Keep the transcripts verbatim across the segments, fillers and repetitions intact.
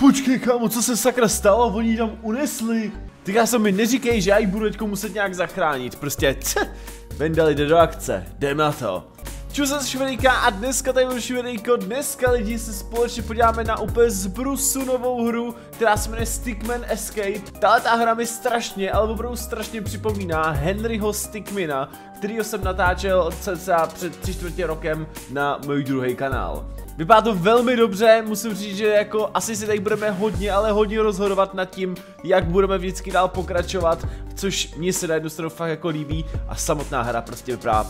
Počkej, kámo, co se sakra stalo? Oni ji tam unesli. Ty kámo, mi neříkej, že já ji budu teďko muset nějak zachránit. Prostě, tch, Vendali, jde do akce. Jdem na to. Čus se Švedejka a dneska tady byl Švedejko. Dneska lidi se společně podíváme na úplně zbrusu novou hru, která se jmenuje Stickman Escape. Tahle ta hra mi strašně, ale opravdu strašně připomíná Henryho Stickmina, kterýho jsem natáčel cca před tři čtvrtě rokem na můj druhý kanál. Vypadá to velmi dobře, musím říct, že jako asi si tady budeme hodně, ale hodně rozhodovat nad tím, jak budeme vždycky dál pokračovat, což mně se na jednu stranu fakt jako líbí a samotná hra prostě vypadá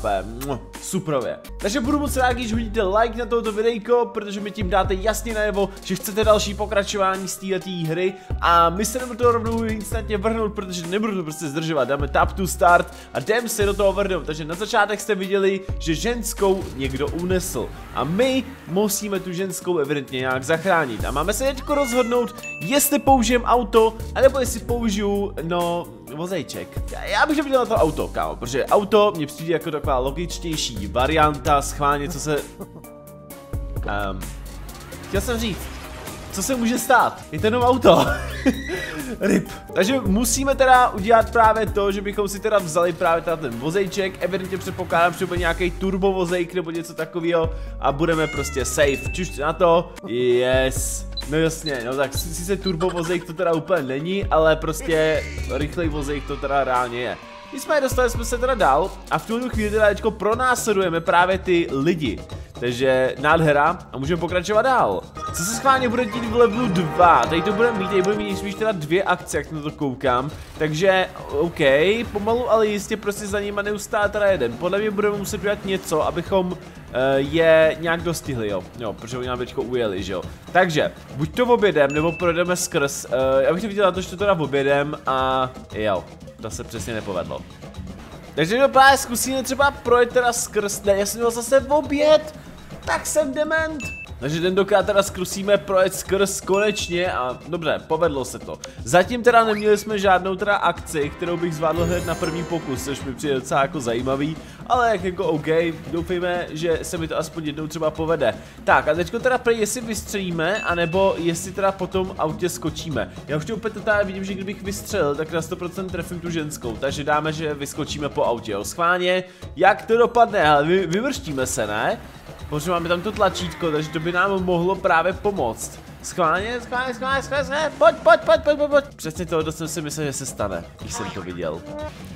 suprově. Takže budu moc rád, když hodíte like na tohoto videjko, protože mi tím dáte jasně najevo, že chcete další pokračování z této hry a my se nebudeme to rovnou instantně vrhnout, protože nebudu to prostě zdržovat, dáme tap to start a jdem se do toho vrhnout. Takže na začátek jste viděli, že ženskou někdo unesl a my musíme tu ženskou evidentně nějak zachránit a máme se teďko rozhodnout, jestli použijem auto, anebo jestli použiju, no, vozejček. Já, já bych viděl na to auto, kámo, protože auto mně přijde jako taková logičtější varianta, schválně, co se... Um, chtěl jsem říct, co se může stát, je to jenom auto. Ryb. Takže musíme teda udělat právě to, že bychom si teda vzali právě teda ten vozejček, evidentně předpokládám, že bude nějaký turbovozejk nebo něco takového a budeme prostě safe. Čuš na to, yes. No jasně, no tak sice turbovozejk to teda úplně není, ale prostě rychlej vozejk to teda reálně je. Nicméně dostali jsme se teda dál a v tuhle chvíli teda teďko pronásledujeme právě ty lidi. Takže nádhera a můžeme pokračovat dál. Co se schválně bude dít v levelu dva? Tady to budeme mít, tady budeme mít spíš teda dvě akce, jak na to koukám. Takže, OK, pomalu, ale jistě prostě za nima neustále teda jeden. Podle mě budeme muset dělat něco, abychom uh, je nějak dostihli, jo. Jo, protože oni nám teďko ujeli, že jo. Takže, buď to obědem, nebo projdeme skrz. Uh, já bych to viděl na to, že to teda obědem a jo, to se přesně nepovedlo. Takže no právě zkusíme třeba projet teda skrz, ne, já jsem měl zase v oběd, tak jsem dement. Takže tentokrát teda zkusíme projet skrz konečně a dobře, povedlo se to. Zatím teda neměli jsme žádnou teda akci, kterou bych zvládl hned na první pokus, což mi přijde docela jako zajímavý, ale jak jako OK, doufejme, že se mi to aspoň jednou třeba povede. Tak a teďko teda prej, jestli vystřelíme, anebo jestli teda potom autě skočíme. Já už to úplně totálně vidím, že kdybych vystřelil, tak na sto procent trefím tu ženskou, takže dáme, že vyskočíme po autě, jo. Schválně, jak to dopadne, ale vy, vyvrštíme se, ne? Bože, máme tam to tlačítko, takže to by nám mohlo právě pomoct. Schválně, schválně, schválně, schválně, pojď, pojď, pojď, pojď, pojď, pojď. Přesně tohle jsem si myslel, že se stane, když jsem to viděl.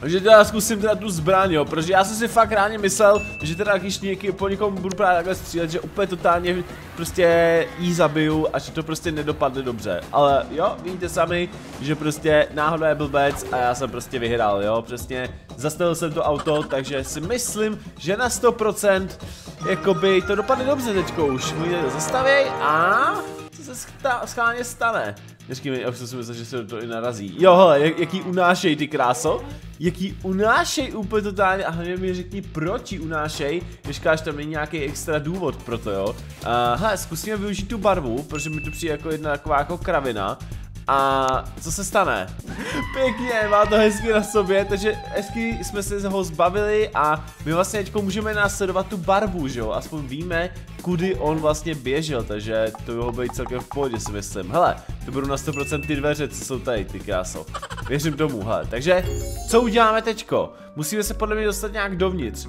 Takže teda zkusím teda tu zbraň, jo, protože já jsem si fakt ráně myslel, že teda když něký, po někomu budu právě takhle střílet, že úplně totálně prostě jí zabiju a že to prostě nedopadne dobře. Ale jo, vidíte sami, že prostě náhoda je blbec a já jsem prostě vyhrál, jo, přesně. Zastavil jsem to auto, takže si myslím, že na sto procent jakoby to dopadne dobře teďko už. Můžete to zastavit a... Co se schválně stane? Neříkej mi, já už jsem si myslel, že se to i narazí. Jo, hele, jak, jaký unášej, ty kráso. Jaký unášej úplně totálně a hlavně mi řekni, proč ji unášej, když káž tam není nějaký extra důvod pro to, jo. Uh, hele, zkusíme využít tu barvu, protože mi to přijde jako jedna taková jako kravina. A co se stane? Pěkně, má to hezky na sobě, takže hezky jsme se ho zbavili a my vlastně teďko můžeme následovat tu barvu, že jo? Aspoň víme, kudy on vlastně běžel, takže to bylo být celkem v pohodě, si myslím. Hele, to budou na sto procent ty dveře, co jsou tady, ty kráso. Věřím tomu, hele. Takže, co uděláme teďko? Musíme se podle mě dostat nějak dovnitř.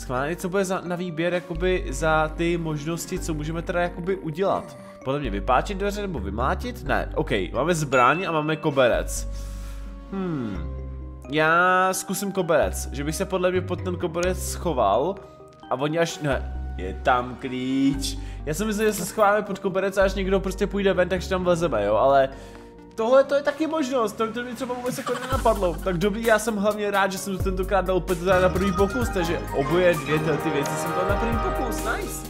Schválně, co bude za, na výběr, jakoby za ty možnosti, co můžeme teda jakoby udělat. Podle mě vypáčit dveře nebo vymlátit? Ne, OK, máme zbraň a máme koberec. Hmm, já zkusím koberec, že bych se podle mě pod ten koberec schoval a oni až, ne, je tam klíč. Já jsem myslel, že se schováme pod koberec a až někdo prostě půjde ven, takže tam vlezeme, jo, ale tohle to je taky možnost, to, to mě třeba vůbec jako nenapadlo. Tak dobrý, já jsem hlavně rád, že jsem to tentokrát dal úplně teda na první pokus, takže oboje dvě ty věci jsem dal na první pokus, nice.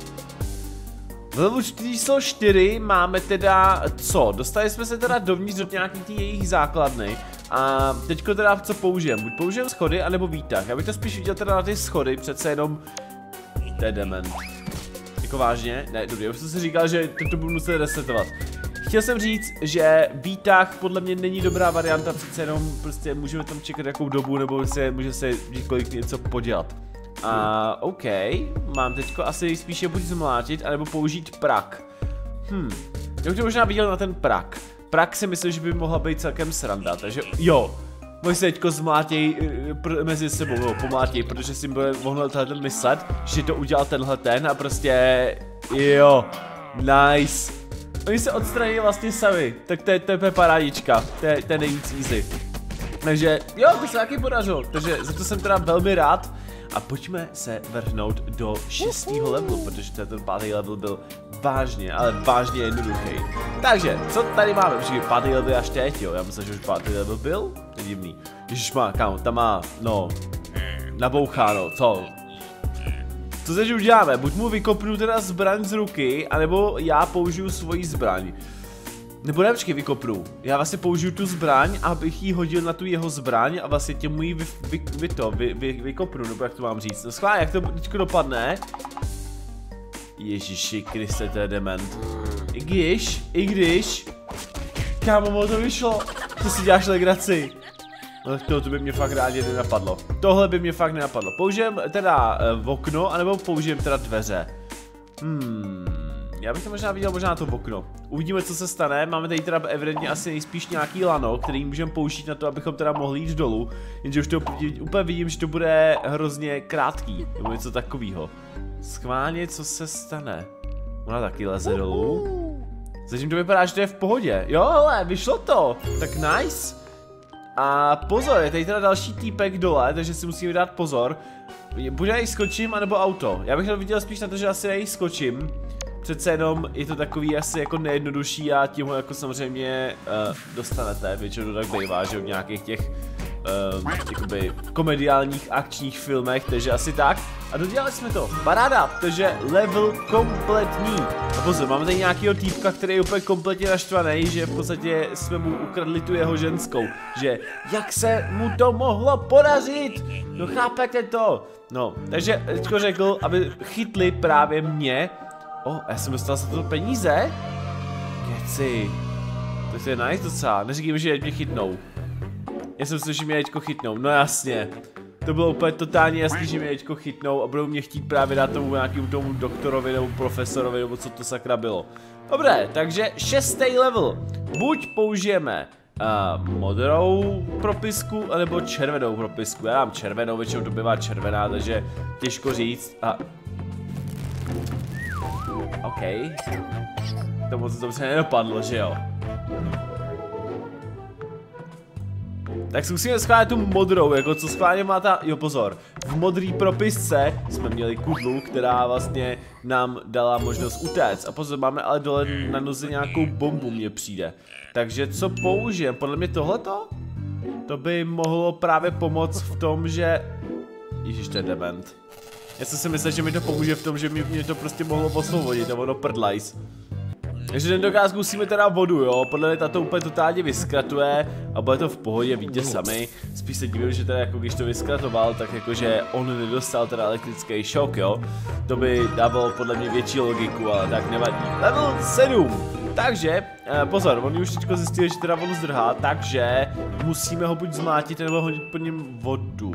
V levelu číslo čtyři máme teda co? Dostali jsme se teda dovnitř do nějakých těch jejich základny a teďko teda co použijeme? Buď použijeme schody, anebo výtah. Já bych to spíš viděl teda na ty schody, přece jenom... To je dement. Jako vážně? Ne, dobrý, já už jsem si říkal, že to budu muset resetovat. Chtěl jsem říct, že výtah podle mě není dobrá varianta, přece jenom prostě můžeme tam čekat jakou dobu, nebo se může se kdykoliv něco podělat. A uh, OK, mám teďko asi spíše buď zmlátit, anebo použít prak. Hm, já bych to možná viděl na ten prak. Prak si myslím, že by mohla být celkem sranda, takže jo. Oni se teďko zmlátěj mezi sebou, no, pomlátěj, protože si mohl tenhle myslet, že to udělal tenhle ten a prostě jo, nice. Oni se odstraní vlastně sami, tak to je, to je parádička, to je, to je nejvíc easy. Takže jo, to se taky podařilo, takže za to jsem teda velmi rád. A pojďme se vrhnout do šestého levelu, protože ten pátý level byl vážně, ale vážně jednoduchý. Takže, co tady máme? Protože pátý level až teď, jo, já myslím, že už pátý level byl, to je divný. Ježišmá, kámo, tam má, no, naboucháno, co? Co teď uděláme? Buď mu vykopnu teda zbraň z ruky, anebo já použiju svoji zbraň. Nebo ne, počkej, vykopnu. Já vlastně použiju tu zbraň, abych ji hodil na tu jeho zbraň a vlastně těm ji vy, vy, vy to, vy, vy, vykopnu, nebo jak to mám říct. No schválně, jak to teďko dopadne? Ježiši Kriste, to je dement. I když, i když... Kámo, to vyšlo. Co si děláš legraci? No to, to by mě fakt rádi nenapadlo. Tohle by mě fakt nenapadlo. Použijem teda e, v okno, anebo použijem teda dveře. Hmm... Já bych to možná viděl možná to v okno. Uvidíme, co se stane. Máme tady teda evidentně asi nejspíš nějaký lano, který můžeme použít na to, abychom teda mohli jít dolů. Jenže už to úplně vidím, že to bude hrozně krátký. Nebo něco takového. Schválně, co se stane. Ona taky leze dolů. Zatím to vypadá, že to je v pohodě. Jo, hele, vyšlo to. Tak nice. A pozor, je tady teda další týpek dole, takže si musíme dát pozor. Buď na něj skočím, anebo auto. Já bych to viděl spíš na to, že asi na něj skočím. Přece jenom je to takový asi jako nejjednodušší a tím ho jako samozřejmě uh, dostanete, většinou tak bývá, že v nějakých těch uh, jakoby komediálních akčních filmech, takže asi tak. A dodělali jsme to, paráda, takže level kompletní. A pozor, máme tady nějakýho týpka, který je úplně kompletně naštvaný, že v podstatě jsme mu ukradli tu jeho ženskou, že jak se mu to mohlo podařit, no chápete to. No, takže teďko řekl, aby chytli právě mě. Oh, já jsem dostal za to peníze? Keci. Tak to je nice docela. Neříkám, že mě chytnou. Já jsem si, že mě teďko chytnou. No jasně. To bylo úplně totálně jasný, že mě teďko chytnou a budou mě chtít právě dát tomu nějakému tomu doktorovi nebo profesorovi, nebo co to sakra bylo. Dobré, takže šestý level. Buď použijeme uh, modrou propisku, nebo červenou propisku. Já mám červenou, většinou to bývá červená, takže těžko říct. A... OK. To moc dobře nedopadlo, že jo? Tak zkusíme schválit tu modrou, jako co schválně má ta... Jo, pozor. V modrý propisce jsme měli kudlu, která vlastně nám dala možnost utéct. A pozor, máme ale dole na noze nějakou bombu, mně přijde. Takže co použijem? Podle mě tohleto? To by mohlo právě pomoct v tom, že... Ježiš, to je dement. Já jsem si myslel, že mi to pomůže v tom, že mě, mě to prostě mohlo osvobodit, a ono prdlajs. Takže ten dokaz musíme teda vodu, jo, podle mě tato úplně totálně vyskratuje a bude to v pohodě, víte sami. Spíš se divím, že teda jako když to vyskratoval, tak jakože on nedostal teda elektrický šok, jo. To by dávalo podle mě větší logiku, ale tak nevadí. Level sedm! Takže, eh, pozor, on už teďko zjistil, že teda on zdrhá, takže musíme ho buď zmlátit, nebo hodit po něm vodu.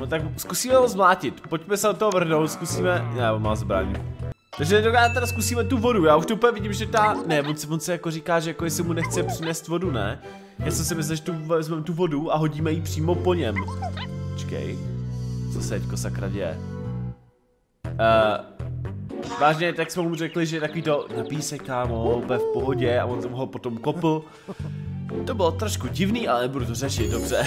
No tak zkusíme ho zmlátit, pojďme se do toho vrhnout, zkusíme, ne, on má zbraň. Takže nedokážeme teda zkusíme tu vodu, já už to úplně vidím, že ta, ne, on se, on se jako říká, že jako jestli mu nechce přinést vodu, ne? Já jsem si myslel, že tu vezmeme tu vodu a hodíme ji přímo po něm. Počkej, co se teďko sakra děje? Uh, vážně, tak jsme mu řekli, že je takový to, napij se kámo, bude v pohodě a on se ho potom kopl. To bylo trošku divný, ale nebudu to řešit, dobře.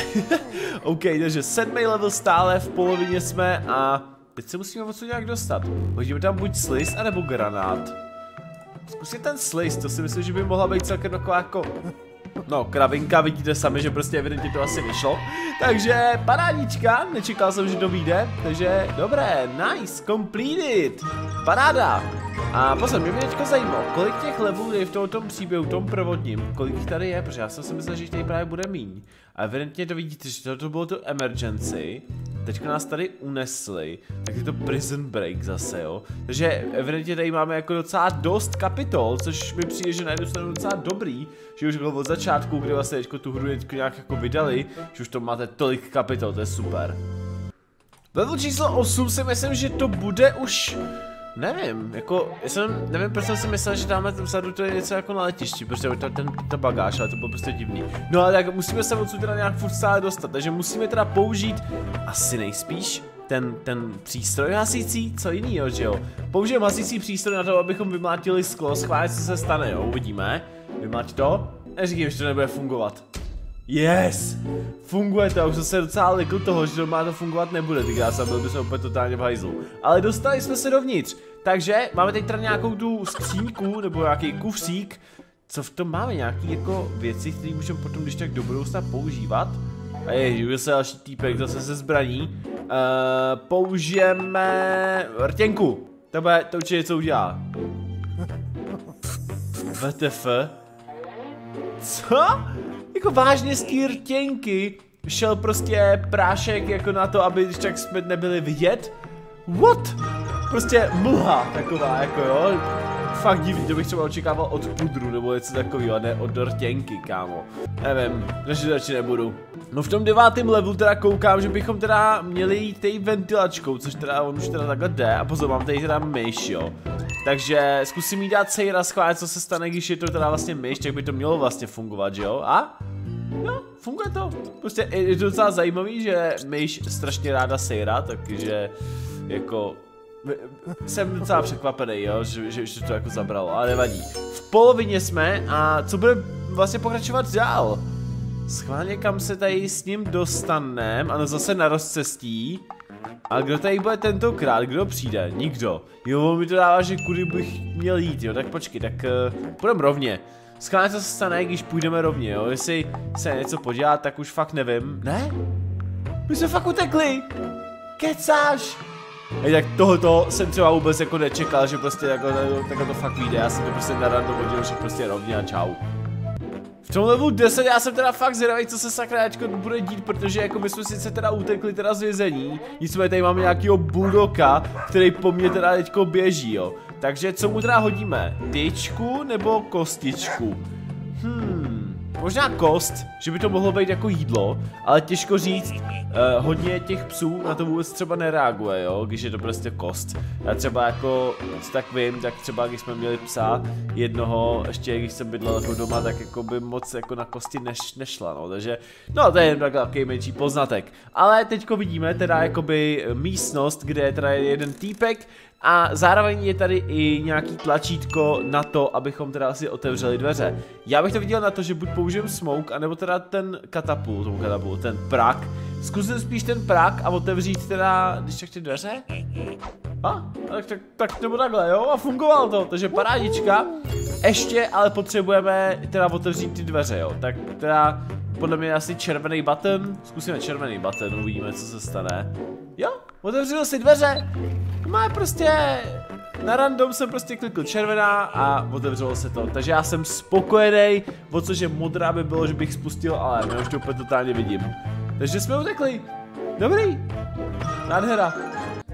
OK, takže sedmý level stále, v polovině jsme a teď se musíme odsud nějak dostat. Hodíme tam buď sliz, anebo granát. Zkusím ten sliz, to si myslím, že by mohla být celkem taková jako... No, kravinka, vidíte sami, že prostě evidentně to asi nešlo. Takže parádička, nečekal jsem, že to vyjde. Takže dobré, nice, completed. Paráda. A pozor, mě mě teďko zajímalo, kolik těch levelů je v tom příběhu, v tom prvodním, kolik jich tady je, protože já jsem si myslel, že jich tady právě bude míň. A evidentně to vidíte, že toto bylo to emergency, teďka nás tady unesli, tak je to prison break zase, jo. Takže evidentně tady máme jako docela dost kapitol, což mi přijde, že na jednu stranu docela dobrý, že už bylo od začátku, kdy vlastně teďko tu hru teďko nějak jako vydali, že už to máte tolik kapitol, to je super. Level číslo osm si myslím, že to bude už... Nevím, jako, já jsem, nevím, proč jsem si myslel, že dáme tam vzadu to je něco jako na letišti, protože to ten, ta bagáž, ale to bylo prostě divný. No ale tak musíme se odsud teda nějak furt stále dostat, takže musíme teda použít, asi nejspíš, ten, ten přístroj hasící, co jinýho, že jo? Použijeme hasící přístroj na to, abychom vymlátili sklo, schválně co se stane, jo, uvidíme. Vymláť to, neříkám, že to nebude fungovat. Yes! Funguje to, už jsem se docela lekl toho, že to má to fungovat nebude, tak já jsem byl bychom úplně totálně v hajzlu. Ale dostali jsme se dovnitř, takže máme teď teda nějakou tu skříňku, nebo nějaký kufřík. Co v tom máme, nějaký jako věci, které můžeme potom když tak do budoucna používat. A je, se další týpek zase se zbraní. Uh, použijeme rtěnku, to, bude, to určitě něco udělá. W T F? Co? Jako vážně z té rtěnky šel prostě prášek jako na to, aby když tak jsme nebyli vidět. What? Prostě mlha taková jako jo. Fakt divný, to bych třeba očekával od pudru nebo něco takového, a ne od rtěnky, kámo. Nevím, takže radši nebudu. No v tom devátém levelu teda koukám, že bychom teda měli jít tej ventilačkou, což teda on už teda takhle jde. A pozor, mám tady teda myš, jo. Takže zkusím jí dát sejra schválně, co se stane, když je to teda vlastně myš, tak by to mělo vlastně fungovat, že jo? A? No, funguje to. Prostě je to docela zajímavý, že myš strašně ráda sejra, takže jako... Jsem docela překvapený, jo, že, že, že to jako zabralo, ale nevadí. V polovině jsme a co bude vlastně pokračovat dál? Schválně kam se tady s ním dostaneme, ano zase na rozcestí. A kdo tady bude tentokrát, kdo přijde? Nikdo. Jo, on mi to dává, že kudy bych měl jít, jo, tak počkej, tak uh, půjdeme rovně. Schválně co se stane, když půjdeme rovně, jo, jestli se něco podělá, tak už fakt nevím. Ne? My jsme fakt utekli! Kecáš! Hej, tak tohoto jsem třeba vůbec jako nečekal, že prostě jako, takhle to fakt vyjde, já jsem to prostě na random hodil, že prostě rovně a čau. V tom levelu deset já jsem teda fakt zvědavý, co se sakráčko bude dít, protože jako my jsme sice teda utekli teda z vězení, nicméně tady máme nějakýho buldoka, který po mně teda teďko běží, jo. Takže co mu teda hodíme? Tyčku nebo kostičku? Hmm, možná kost, že by to mohlo být jako jídlo, ale těžko říct, eh, hodně těch psů na to vůbec třeba nereaguje, jo, když je to prostě kost. Já třeba jako, tak vím, tak třeba když jsme měli psa jednoho, ještě když jsem bydlel jako doma, tak jako by moc jako na kosti neš, nešla, no, takže, no to je jen takový menší poznatek. Ale teďko vidíme teda jakoby místnost, kde je teda jeden týpek, a zároveň je tady i nějaký tlačítko na to, abychom teda asi otevřeli dveře. Já bych to viděl na to, že buď použijem smoke, anebo teda ten katapult, tomu katapult, ten prak. Zkusím spíš ten prak a otevřít teda, když tak ty dveře? A? Tak, tak, tak nebo takhle, jo? A fungovalo to, takže parádička. Ještě, ale potřebujeme teda otevřít ty dveře, jo? Tak teda, podle mě asi červený button. Zkusíme červený button, uvidíme, co se stane. Jo, otevřelo si dveře. Má prostě, na random jsem prostě klikl červená a otevřelo se to, takže já jsem spokojený, o což je modrá by bylo, že bych spustil, ale já už to úplně totálně vidím. Takže jsme utekli, dobrý, nádhera.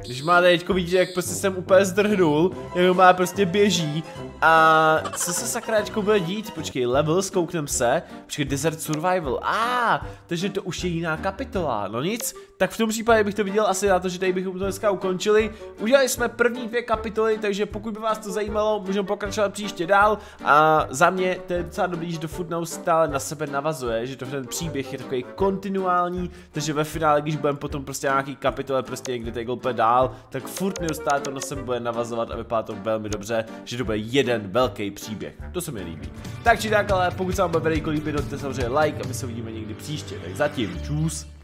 Když máte teďko vidíte, jak prostě jsem úplně zdrhnul, jak má prostě běží. A co se sakráčko bude dít? Počkej, level, zkouknem se. Počkej, Desert Survival. A, ah, takže to už je jiná kapitola. No nic, tak v tom případě bych to viděl asi na to, že tady bychom to dneska ukončili. Udělali jsme první dvě kapitoly, takže pokud by vás to zajímalo, můžeme pokračovat příště dál. A za mě to je docela dobrý, že to Footnote stále na sebe navazuje, že to ten příběh je takový kontinuální, takže ve finále, když budeme potom prostě nějaký kapitole prostě někde tady golpe dál, tak furt neustále to na sebe bude navazovat a vypadá to velmi dobře, že to bude jeden velký příběh, to se mi líbí. Tak či tak, ale pokud se vám bude videjko líbit, doďte samozřejmě like a my se uvidíme někdy příště, tak zatím, čus.